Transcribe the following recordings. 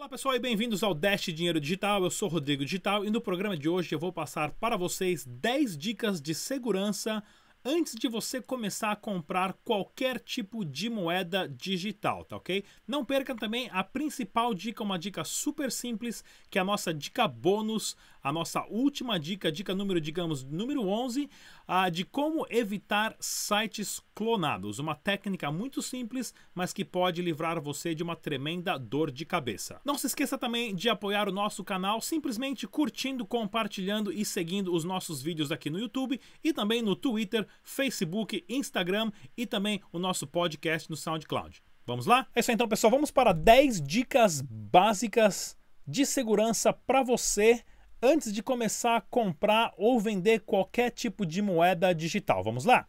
Olá pessoal e bem-vindos ao Dash Dinheiro Digital, eu sou Rodrigo Digital e no programa de hoje eu vou passar para vocês 10 dicas de segurança antes de você começar a comprar qualquer tipo de moeda digital, tá ok? Não perca também a principal dica, uma dica super simples, que é a nossa dica bônus, a nossa última dica, dica número, digamos, número 11, de como evitar sites clonados. Uma técnica muito simples, mas que pode livrar você de uma tremenda dor de cabeça. Não se esqueça também de apoiar o nosso canal, simplesmente curtindo, compartilhando e seguindo os nossos vídeos aqui no YouTube e também no Twitter, Facebook, Instagram e também o nosso podcast no SoundCloud. Vamos lá? É isso aí, então, pessoal. Vamos para 10 dicas básicas de segurança para você antes de começar a comprar ou vender qualquer tipo de moeda digital. Vamos lá?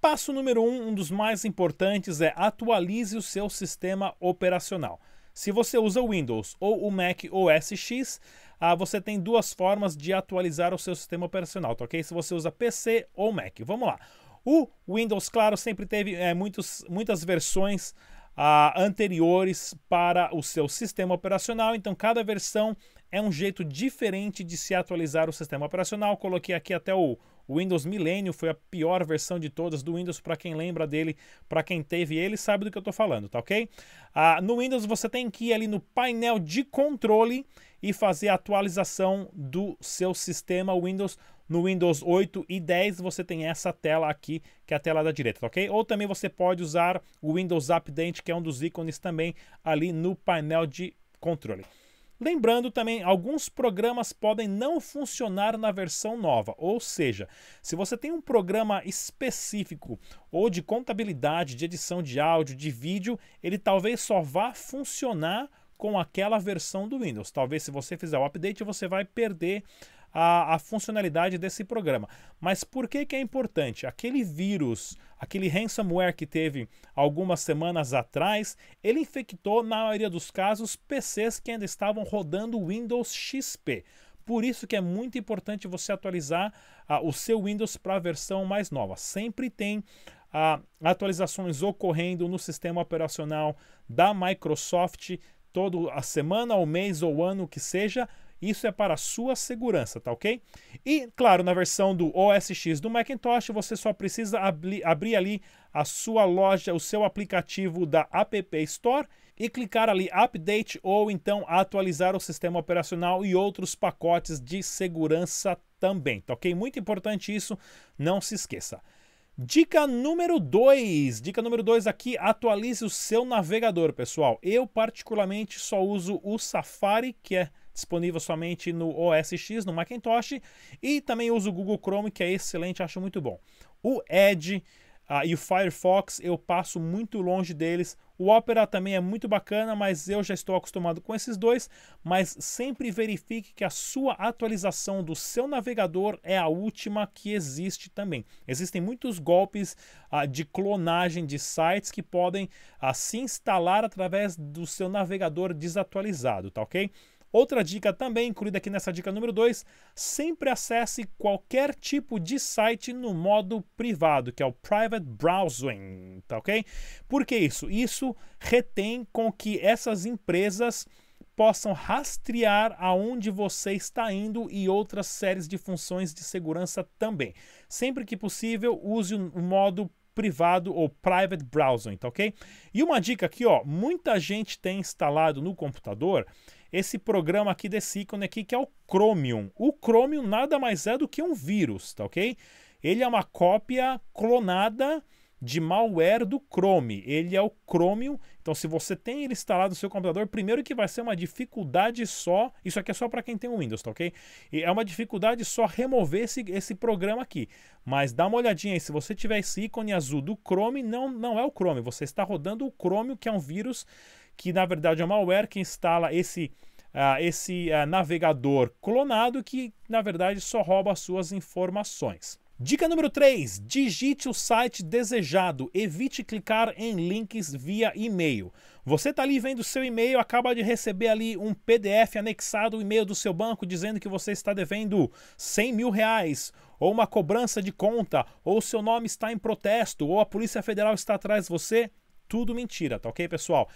Passo número 1, um dos mais importantes, é atualize o seu sistema operacional. Se você usa o Windows ou o Mac OS X, você tem duas formas de atualizar o seu sistema operacional, tá ok? Se você usa PC ou Mac, vamos lá. O Windows, claro, sempre teve muitas versões anteriores para o seu sistema operacional, então cada versão é um jeito diferente de se atualizar o sistema operacional. Coloquei aqui até o Windows Millennium, foi a pior versão de todas do Windows, para quem lembra dele, para quem teve ele, sabe do que eu estou falando, tá ok? No Windows você tem que ir ali no painel de controle e fazer a atualização do seu sistema Windows. No Windows 8 e 10 você tem essa tela aqui, que é a tela da direita, tá ok? Ou também você pode usar o Windows Update, que é um dos ícones também ali no painel de controle. Lembrando também, alguns programas podem não funcionar na versão nova, ou seja, se você tem um programa específico ou de contabilidade, de edição de áudio, de vídeo, ele talvez só vá funcionar com aquela versão do Windows. Talvez se você fizer o update você vai perder a funcionalidade desse programa. Mas por que é importante? Aquele vírus, aquele ransomware que teve algumas semanas atrás, ele infectou, na maioria dos casos, PCs que ainda estavam rodando Windows XP. Por isso que é muito importante você atualizar o seu Windows para a versão mais nova. Sempre tem atualizações ocorrendo no sistema operacional da Microsoft, toda a semana, ou mês, ou ano, o que seja. Isso é para a sua segurança, tá ok? E, claro, na versão do OS X do Macintosh, você só precisa abrir ali a sua loja, o seu aplicativo da App Store e clicar ali Update ou então atualizar o sistema operacional e outros pacotes de segurança também, tá ok? Muito importante isso, não se esqueça. Dica número 2, aqui, atualize o seu navegador, pessoal. Eu, particularmente, só uso o Safari, que é disponível somente no OS X, no Macintosh, e também uso o Google Chrome, que é excelente, acho muito bom. O Edge e o Firefox eu passo muito longe deles. O Opera também é muito bacana, mas eu já estou acostumado com esses dois. Mas sempre verifique que a sua atualização do seu navegador é a última que existe também. Existem muitos golpes de clonagem de sites que podem se instalar através do seu navegador desatualizado, tá ok? Outra dica também incluída aqui nessa dica número 2, sempre acesse qualquer tipo de site no modo privado, que é o Private Browsing, tá ok? Por que isso? Isso retém com que essas empresas possam rastrear aonde você está indo e outras séries de funções de segurança também. Sempre que possível, use o modo privado ou Private Browsing, tá ok? E uma dica aqui, ó, muita gente tem instalado no computador esse programa aqui desse ícone aqui, que é o Chromium. O Chromium nada mais é do que um vírus, tá ok? Ele é uma cópia clonada de malware do Chrome. Ele é o Chromium. Então, se você tem ele instalado no seu computador, primeiro que vai ser uma dificuldade só. Isso aqui é só para quem tem o Windows, tá ok? E é uma dificuldade só remover esse programa aqui. Mas dá uma olhadinha aí. Se você tiver esse ícone azul do Chrome, não é o Chrome. Você está rodando o Chromium, que é um vírus que na verdade é um malware que instala esse navegador clonado que na verdade só rouba as suas informações. Dica número 3, digite o site desejado, evite clicar em links via e-mail. Você está ali vendo o seu e-mail, acaba de receber ali um PDF anexado, o e-mail do seu banco dizendo que você está devendo 100 mil reais, ou uma cobrança de conta, ou seu nome está em protesto, ou a Polícia Federal está atrás de você, tudo mentira, tá ok pessoal?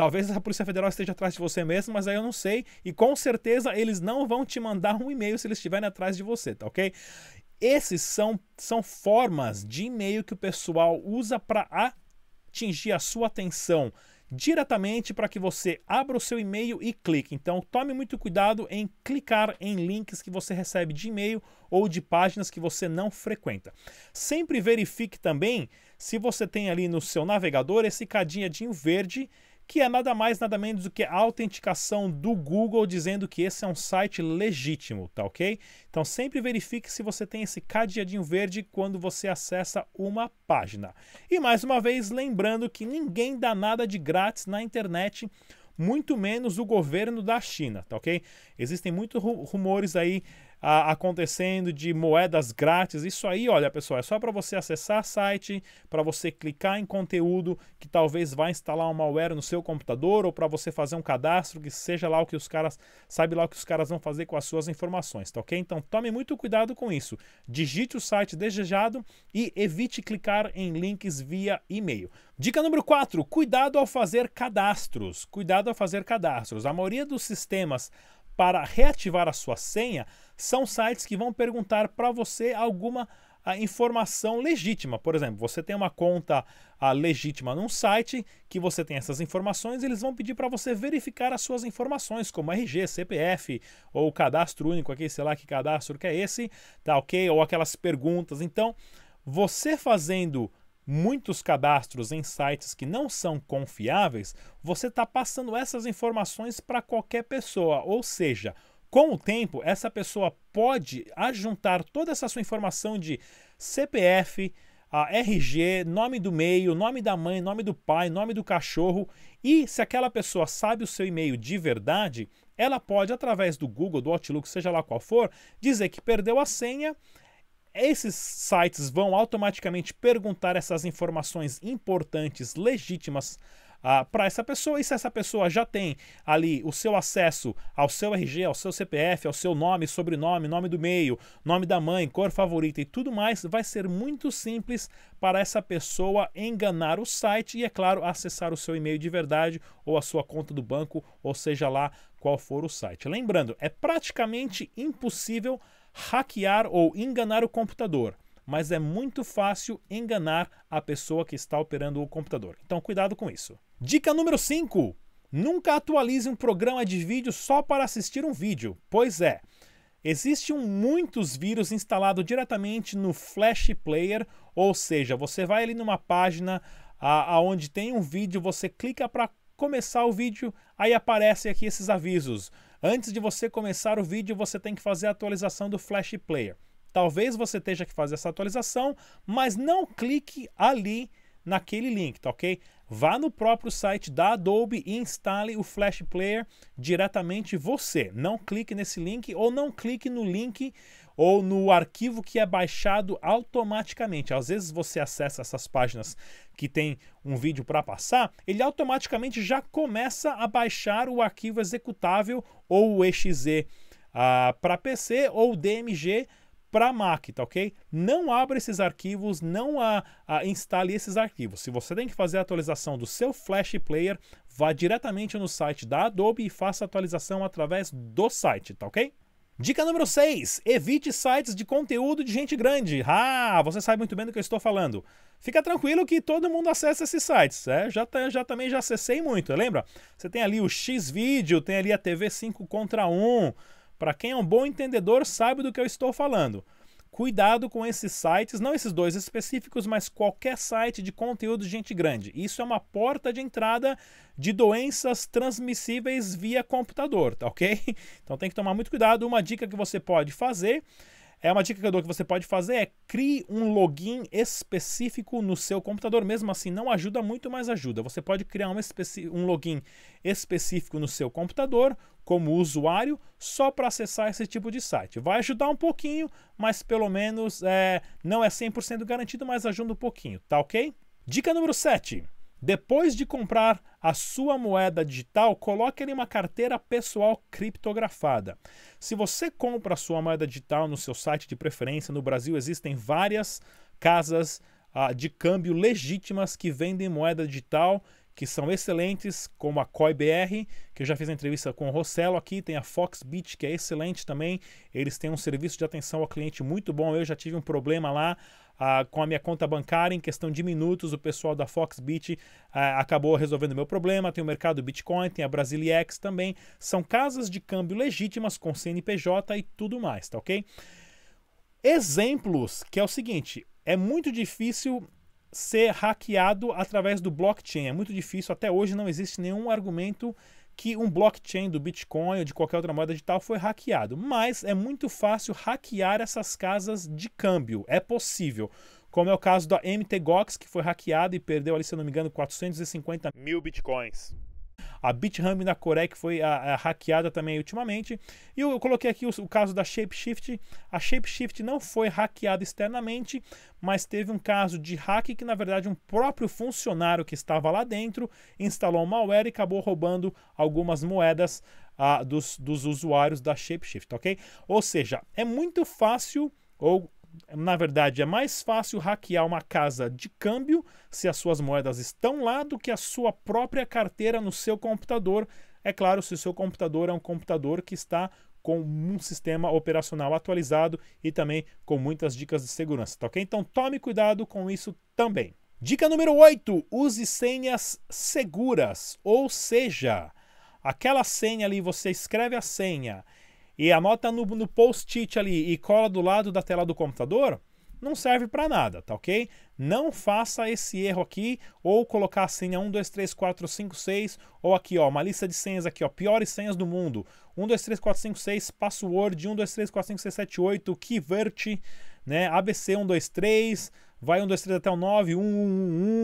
Talvez a Polícia Federal esteja atrás de você mesmo, mas aí eu não sei. E com certeza eles não vão te mandar um e-mail se eles estiverem atrás de você, tá ok? Esses são formas de e-mail que o pessoal usa para atingir a sua atenção diretamente para que você abra o seu e-mail e clique. Então tome muito cuidado em clicar em links que você recebe de e-mail ou de páginas que você não frequenta. Sempre verifique também se você tem ali no seu navegador esse cadeadinho verde, que é nada mais nada menos do que a autenticação do Google dizendo que esse é um site legítimo, tá ok? Então sempre verifique se você tem esse cadeadinho verde quando você acessa uma página. E mais uma vez, lembrando que ninguém dá nada de grátis na internet, muito menos o governo da China, tá ok? Existem muitos rumores aí acontecendo de moedas grátis. Isso aí, olha pessoal, é só para você acessar site, para você clicar em conteúdo que talvez vá instalar um malware no seu computador, ou para você fazer um cadastro, que seja lá o que os caras, sabe lá o que os caras vão fazer com as suas informações, tá ok? Então tome muito cuidado com isso, digite o site desejado e evite clicar em links via e-mail. Dica número 4, cuidado ao fazer cadastros, cuidado ao fazer cadastros. A maioria dos sistemas para reativar a sua senha são sites que vão perguntar para você alguma informação legítima. Por exemplo, você tem uma conta legítima num site que você tem essas informações, eles vão pedir para você verificar as suas informações, como RG, CPF ou cadastro único aqui, sei lá que cadastro que é esse, tá ok? Ou aquelas perguntas. Então, você fazendo muitos cadastros em sites que não são confiáveis, você está passando essas informações para qualquer pessoa, ou seja, com o tempo essa pessoa pode ajuntar toda essa sua informação de CPF, RG, nome do meio, nome da mãe, nome do pai, nome do cachorro, e se aquela pessoa sabe o seu e-mail de verdade, ela pode, através do Google, do Outlook, seja lá qual for, dizer que perdeu a senha. Esses sites vão automaticamente perguntar essas informações importantes, legítimas, para essa pessoa. E se essa pessoa já tem ali o seu acesso ao seu RG, ao seu CPF, ao seu nome, sobrenome, nome do meio, nome da mãe, cor favorita e tudo mais, vai ser muito simples para essa pessoa enganar o site e, é claro, acessar o seu e-mail de verdade ou a sua conta do banco, ou seja lá qual for o site. Lembrando, é praticamente impossível hackear ou enganar o computador, mas é muito fácil enganar a pessoa que está operando o computador. Então cuidado com isso. Dica número 5. Nunca atualize um programa de vídeo só para assistir um vídeo. Pois é, existem muitos vírus instalados diretamente no Flash Player, ou seja, você vai ali numa página onde tem um vídeo, você clica para começar o vídeo, aí aparecem aqui esses avisos. Antes de você começar o vídeo, você tem que fazer a atualização do Flash Player. Talvez você tenha que fazer essa atualização, mas não clique ali naquele link, tá ok? Vá no próprio site da Adobe e instale o Flash Player diretamente você. Não clique nesse link, ou não clique no link ou no arquivo que é baixado automaticamente. Às vezes você acessa essas páginas que tem um vídeo para passar, ele automaticamente já começa a baixar o arquivo executável ou o exe para PC ou DMG para Mac, tá ok? Não abra esses arquivos, não instale esses arquivos. Se você tem que fazer a atualização do seu Flash Player, vá diretamente no site da Adobe e faça a atualização através do site, tá ok? Dica número 6, evite sites de conteúdo de gente grande. Ah, você sabe muito bem do que eu estou falando. Fica tranquilo que todo mundo acessa esses sites, é? Já também já acessei muito, lembra? Você tem ali o X-Vídeo, tem ali a TV 5 contra 1. Para quem é um bom entendedor sabe do que eu estou falando. Cuidado com esses sites, não esses dois específicos, mas qualquer site de conteúdo de gente grande. Isso é uma porta de entrada de doenças transmissíveis via computador, tá ok? Então tem que tomar muito cuidado. Uma dica que você pode fazer, é crie um login específico no seu computador. Mesmo assim, não ajuda muito, mas ajuda. Você pode criar um login específico no seu computador, como usuário, só para acessar esse tipo de site. Vai ajudar um pouquinho, mas pelo menos não é 100% garantido, mas ajuda um pouquinho, tá ok? Dica número 7. Depois de comprar a sua moeda digital, coloque ali uma carteira pessoal criptografada. Se você compra a sua moeda digital no seu site de preferência, no Brasil existem várias casas de câmbio legítimas que vendem moeda digital, que são excelentes, como a CoinBR, que eu já fiz a entrevista com o Rossello aqui, tem a Foxbit, que é excelente também, eles têm um serviço de atenção ao cliente muito bom, eu já tive um problema lá com a minha conta bancária, em questão de minutos o pessoal da Foxbit acabou resolvendo o meu problema, tem o mercado Bitcoin, tem a Brasilia X também, são casas de câmbio legítimas com CNPJ e tudo mais, tá ok? Exemplos, que é o seguinte, é muito difícil ser hackeado através do blockchain, é muito difícil, até hoje não existe nenhum argumento que um blockchain do Bitcoin ou de qualquer outra moeda digital foi hackeado, mas é muito fácil hackear essas casas de câmbio, é possível, como é o caso da MTGOX, que foi hackeada e perdeu ali, se eu não me engano, 450 mil Bitcoins. A BitHub na Coreia, que foi hackeada também ultimamente. E eu coloquei aqui o caso da Shapeshift. A Shapeshift não foi hackeada externamente, mas teve um caso de hack que, na verdade, um próprio funcionário que estava lá dentro instalou um malware e acabou roubando algumas moedas dos usuários da Shapeshift, ok? Ou seja, é muito fácil, ou na verdade é mais fácil hackear uma casa de câmbio se as suas moedas estão lá do que a sua própria carteira no seu computador. É claro, se o seu computador é um computador que está com um sistema operacional atualizado e também com muitas dicas de segurança, tá ok? Então tome cuidado com isso também. Dica número 8, use senhas seguras, ou seja, aquela senha ali, você escreve a senha e anota no post-it ali e cola do lado da tela do computador, não serve para nada, tá ok? Não faça esse erro aqui, ou colocar a senha 1, 2, 3, 4, 5, 6, ou aqui, ó, uma lista de senhas aqui, ó, piores senhas do mundo. 1, 2, 3, 4, 5, 6, password, 1, 2, 3, 4, 5, 6, 7, 8, keyword, né, ABC 1, 2, 3, vai 1, 2, 3 até o 9, 1,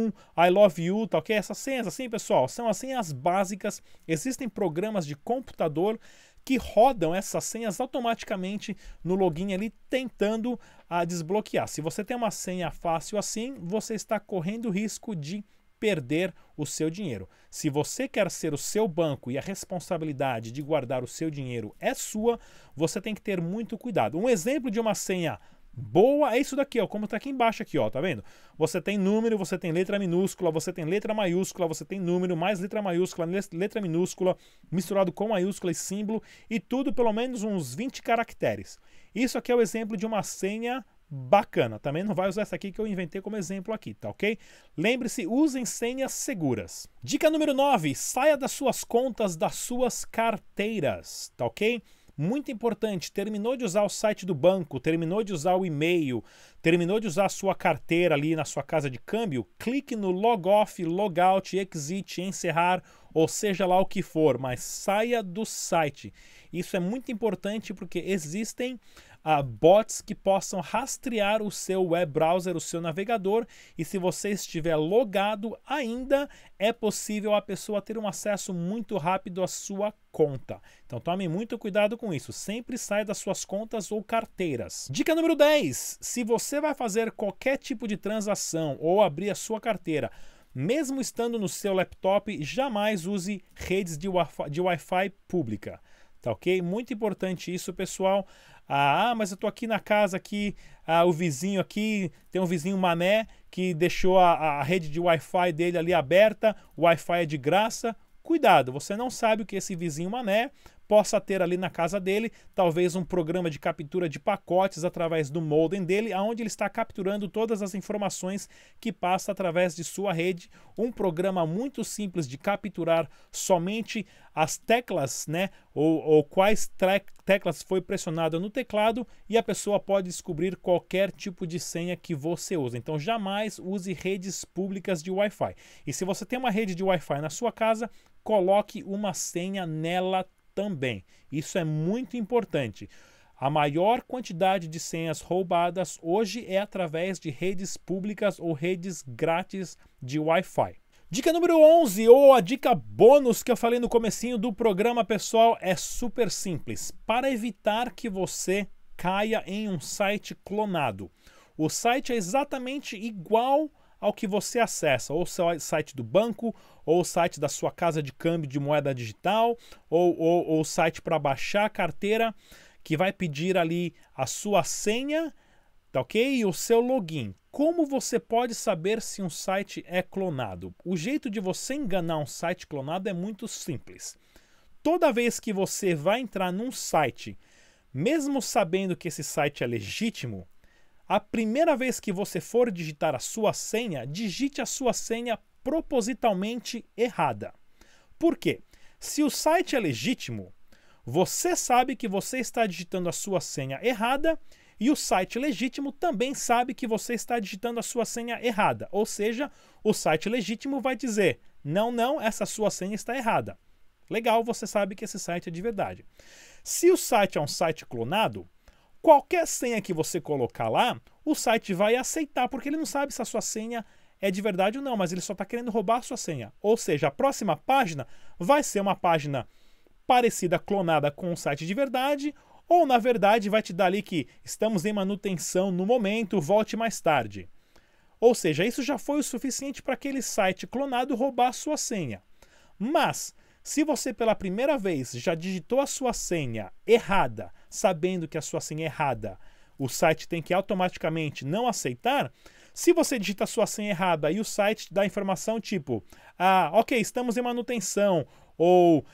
1, 1, I love you, tá ok? Essas senhas assim, pessoal, são as senhas básicas, existem programas de computador que rodam essas senhas automaticamente no login ali, tentando desbloquear. Se você tem uma senha fácil assim, você está correndo o risco de perder o seu dinheiro. Se você quer ser o seu banco e a responsabilidade de guardar o seu dinheiro é sua, você tem que ter muito cuidado. Um exemplo de uma senha boa é isso daqui, ó, como tá aqui embaixo aqui, ó, tá vendo? Você tem número, você tem letra minúscula, você tem letra maiúscula, você tem número, mais letra maiúscula, letra minúscula, misturado com maiúscula e símbolo, e tudo pelo menos uns 20 caracteres. Isso aqui é o exemplo de uma senha bacana, também não vai usar essa aqui que eu inventei como exemplo aqui, tá ok? Lembre-se, usem senhas seguras. Dica número 9, saia das suas contas, das suas carteiras, tá ok? Muito importante, terminou de usar o site do banco, terminou de usar o e-mail, terminou de usar a sua carteira ali na sua casa de câmbio, clique no log off, log out, exit, encerrar, ou seja lá o que for, mas saia do site. Isso é muito importante porque existem bots que possam rastrear o seu web browser, o seu navegador, e se você estiver logado ainda, é possível a pessoa ter um acesso muito rápido à sua conta. Então tome muito cuidado com isso, sempre saia das suas contas ou carteiras. Dica número 10, se você vai fazer qualquer tipo de transação ou abrir a sua carteira, mesmo estando no seu laptop, jamais use redes de Wi-Fi pública. Tá ok? Muito importante isso, pessoal. Ah, mas eu tô aqui na casa aqui, o vizinho aqui, tem um vizinho mané que deixou a rede de Wi-Fi dele ali aberta, o Wi-Fi é de graça. Cuidado, você não sabe o que esse vizinho mané possa ter ali na casa dele, talvez um programa de captura de pacotes através do modem dele, onde ele está capturando todas as informações que passa através de sua rede. Um programa muito simples de capturar somente as teclas, né, ou quais teclas foi pressionada no teclado, e a pessoa pode descobrir qualquer tipo de senha que você usa. Então jamais use redes públicas de Wi-Fi. E se você tem uma rede de Wi-Fi na sua casa, coloque uma senha nela também. Isso é muito importante. A maior quantidade de senhas roubadas hoje é através de redes públicas ou redes grátis de Wi-Fi. Dica número 11, ou a dica bônus que eu falei no comecinho do programa, pessoal, é super simples. Para evitar que você caia em um site clonado. O site é exatamente igual ao que você acessa, ou o site do banco, ou o site da sua casa de câmbio de moeda digital, ou o site para baixar a carteira, que vai pedir ali a sua senha, Tá ok? E o seu login. Como você pode saber se um site é clonado? O jeito de você enganar um site clonado é muito simples. Toda vez que você vai entrar num site, mesmo sabendo que esse site é legítimo, a primeira vez que você for digitar a sua senha, digite a sua senha propositalmente errada. Por quê? Se o site é legítimo, você sabe que você está digitando a sua senha errada. E o site legítimo também sabe que você está digitando a sua senha errada. Ou seja, o site legítimo vai dizer, não, não, essa sua senha está errada. Legal, você sabe que esse site é de verdade. Se o site é um site clonado, qualquer senha que você colocar lá, o site vai aceitar, porque ele não sabe se a sua senha é de verdade ou não, mas ele só está querendo roubar a sua senha. Ou seja, a próxima página vai ser uma página parecida, clonada com um site de verdade, ou, na verdade, vai te dar ali que estamos em manutenção no momento, volte mais tarde. Ou seja, isso já foi o suficiente para aquele site clonado roubar a sua senha. Mas, se você pela primeira vez já digitou a sua senha errada, sabendo que a sua senha é errada, o site tem que automaticamente não aceitar, se você digita a sua senha errada e o site dá informação tipo, ah, ok, estamos em manutenção, ou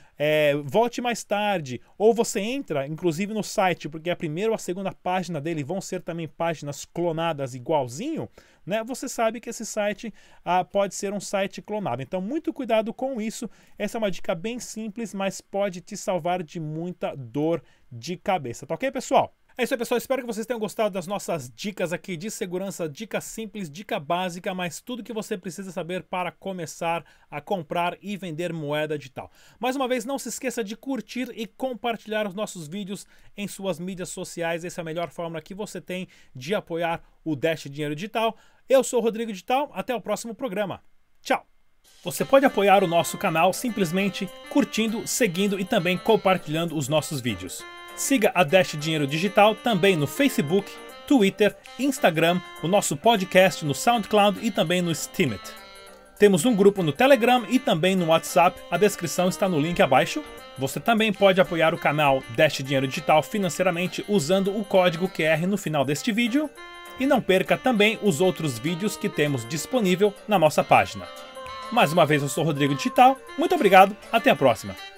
volte mais tarde, ou você entra, inclusive, no site, porque a primeira ou a segunda página dele vão ser também páginas clonadas igualzinho, né? Você sabe que esse site pode ser um site clonado. Então, muito cuidado com isso. Essa é uma dica bem simples, mas pode te salvar de muita dor de cabeça. Tá ok, pessoal? É isso aí, pessoal. Espero que vocês tenham gostado das nossas dicas aqui de segurança, dica simples, dica básica, mas tudo que você precisa saber para começar a comprar e vender moeda digital. Mais uma vez, não se esqueça de curtir e compartilhar os nossos vídeos em suas mídias sociais. Essa é a melhor forma que você tem de apoiar o Dash Dinheiro Digital. Eu sou o Rodrigo Digital. Até o próximo programa. Tchau! Você pode apoiar o nosso canal simplesmente curtindo, seguindo e também compartilhando os nossos vídeos. Siga a Dash Dinheiro Digital também no Facebook, Twitter, Instagram, o nosso podcast no SoundCloud e também no Steemit. Temos um grupo no Telegram e também no WhatsApp, a descrição está no link abaixo. Você também pode apoiar o canal Dash Dinheiro Digital financeiramente usando o código QR no final deste vídeo. E não perca também os outros vídeos que temos disponível na nossa página. Mais uma vez, eu sou o Rodrigo Digital, muito obrigado, até a próxima!